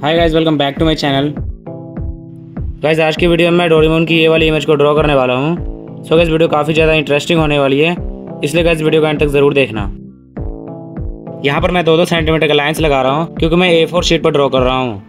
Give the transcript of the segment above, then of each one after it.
Hi guys, welcome back to my channel. Guys आज की video में मैं डोरेमोन की ये वाली इमेज को ड्रॉ करने वाला हूँ। सो गाइस वीडियो काफ़ी ज़्यादा इंटरेस्टिंग होने वाली है, इसलिए गाइस वीडियो का एंड तक ज़रूर देखना। यहाँ पर मैं 2-2 सेंटीमीटर का लाइंस लगा रहा हूँ क्योंकि मैं A4 शीट पर ड्रॉ कर रहा हूँ।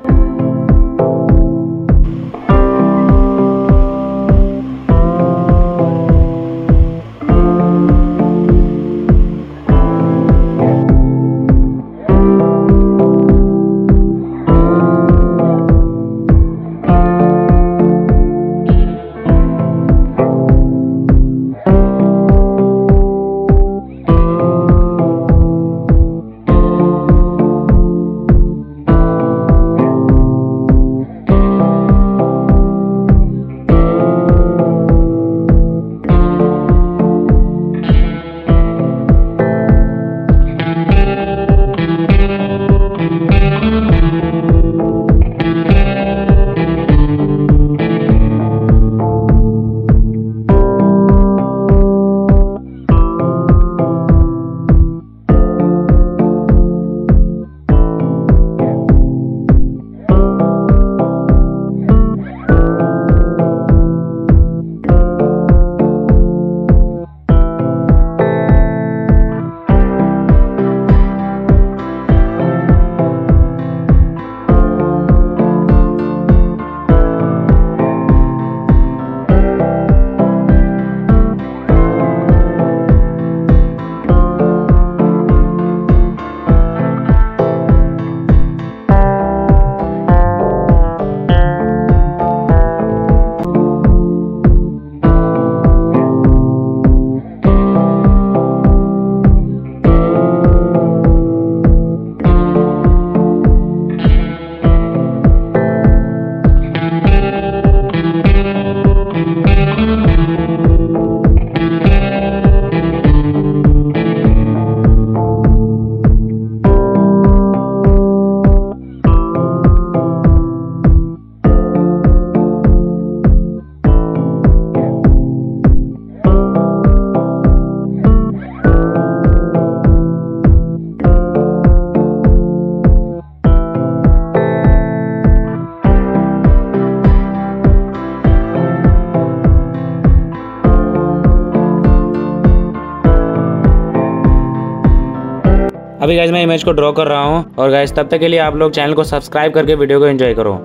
अभी गाइज मैं इमेज को ड्रॉ कर रहा हूँ और गाइज तब तक के लिए आप लोग चैनल को सब्सक्राइब करके वीडियो को एंजॉय करो।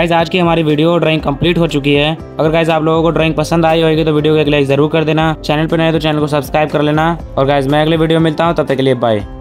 गाइज आज की हमारी वीडियो ड्राइंग कंप्लीट हो चुकी है। अगर गाइज आप लोगों को ड्राइंग पसंद आई होगी तो वीडियो को एक लाइक जरूर कर देना। चैनल पर नए तो चैनल को सब्सक्राइब कर लेना। और गाइज मैं अगले वीडियो मिलता हूँ, तब तक के लिए बाय।